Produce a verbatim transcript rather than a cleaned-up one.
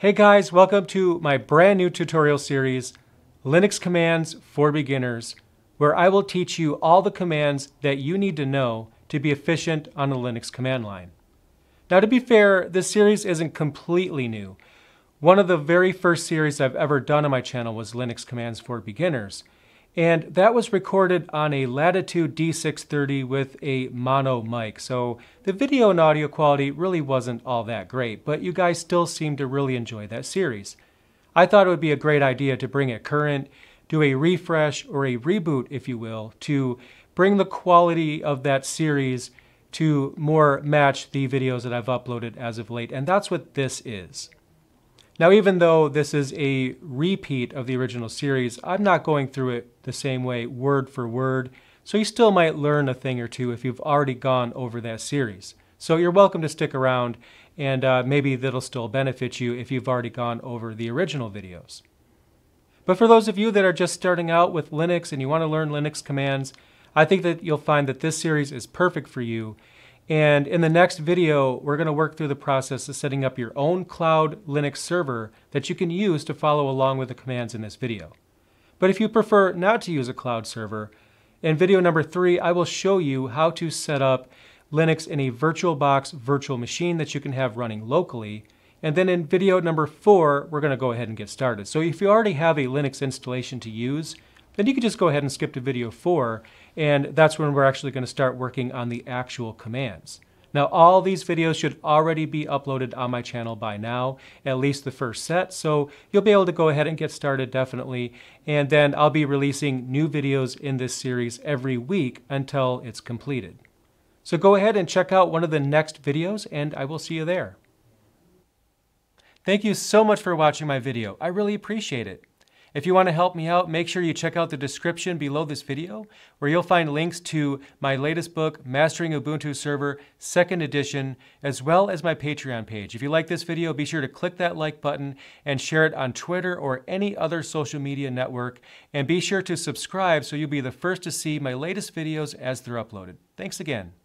Hey guys, welcome to my brand new tutorial series, Linux Commands for Beginners, where I will teach you all the commands that you need to know to be efficient on the Linux command line. Now, to be fair, this series isn't completely new. One of the very first series I've ever done on my channel was Linux Commands for Beginners, and that was recorded on a Latitude D six thirty with a mono mic. So the video and audio quality really wasn't all that great, but you guys still seem to really enjoy that series. I thought it would be a great idea to bring it current, do a refresh or a reboot, if you will, to bring the quality of that series to more match the videos that I've uploaded as of late. And that's what this is. Now, even though this is a repeat of the original series, I'm not going through it the same way, word for word, so you still might learn a thing or two if you've already gone over that series. So you're welcome to stick around, and uh, maybe that'll still benefit you if you've already gone over the original videos. But for those of you that are just starting out with Linux and you want to learn Linux commands, I think that you'll find that this series is perfect for you. And in the next video, we're going to work through the process of setting up your own cloud Linux server that you can use to follow along with the commands in this video. But if you prefer not to use a cloud server, in video number three, I will show you how to set up Linux in a VirtualBox virtual machine that you can have running locally. And then in video number four, we're going to go ahead and get started. So if you already have a Linux installation to use, then you can just go ahead and skip to video four, and that's when we're actually going to start working on the actual commands. Now, all these videos should already be uploaded on my channel by now, at least the first set, so you'll be able to go ahead and get started definitely, and then I'll be releasing new videos in this series every week until it's completed. So go ahead and check out one of the next videos, and I will see you there. Thank you so much for watching my video. I really appreciate it. If you want to help me out, make sure you check out the description below this video, where you'll find links to my latest book, Mastering Ubuntu Server, second edition, as well as my Patreon page. If you like this video, be sure to click that like button and share it on Twitter or any other social media network. And be sure to subscribe so you'll be the first to see my latest videos as they're uploaded. Thanks again.